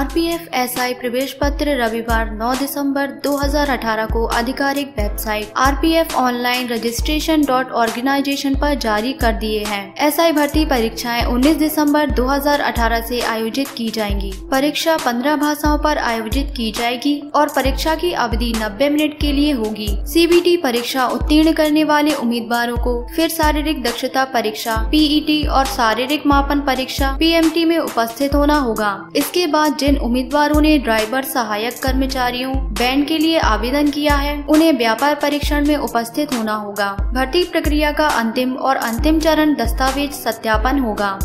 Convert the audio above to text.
RPFSI प्रवेश पत्र रविवार 9 दिसंबर 2018 को आधिकारिक website RPF online registration dot organisation पर जारी कर दिए हैं। SI भर्ती परीक्षाएं 19 दिसंबर 2018 से आयोजित की जाएंगी। परीक्षा 15 भाषाओं पर आयोजित की जाएगी और परीक्षा की अवधि 90 मिनट के लिए होगी। CBT परीक्षा उत्तीर्ण करने वाले उम्मीदवारों को फिर शारीरिक दक्षता परीक्षा PET और शारीरिक मापन परीक्षा PMT में उपस्थित होना होगा। इसके बाद जिन उम्मीदवारों ने ड्राइवर सहायक कर्मचारियों बैंड के लिए आवेदन किया है उन्हें व्यापार परीक्षण में उपस्थित होना होगा। भर्ती प्रक्रिया का अंतिम चरण दस्तावेज सत्यापन होगा।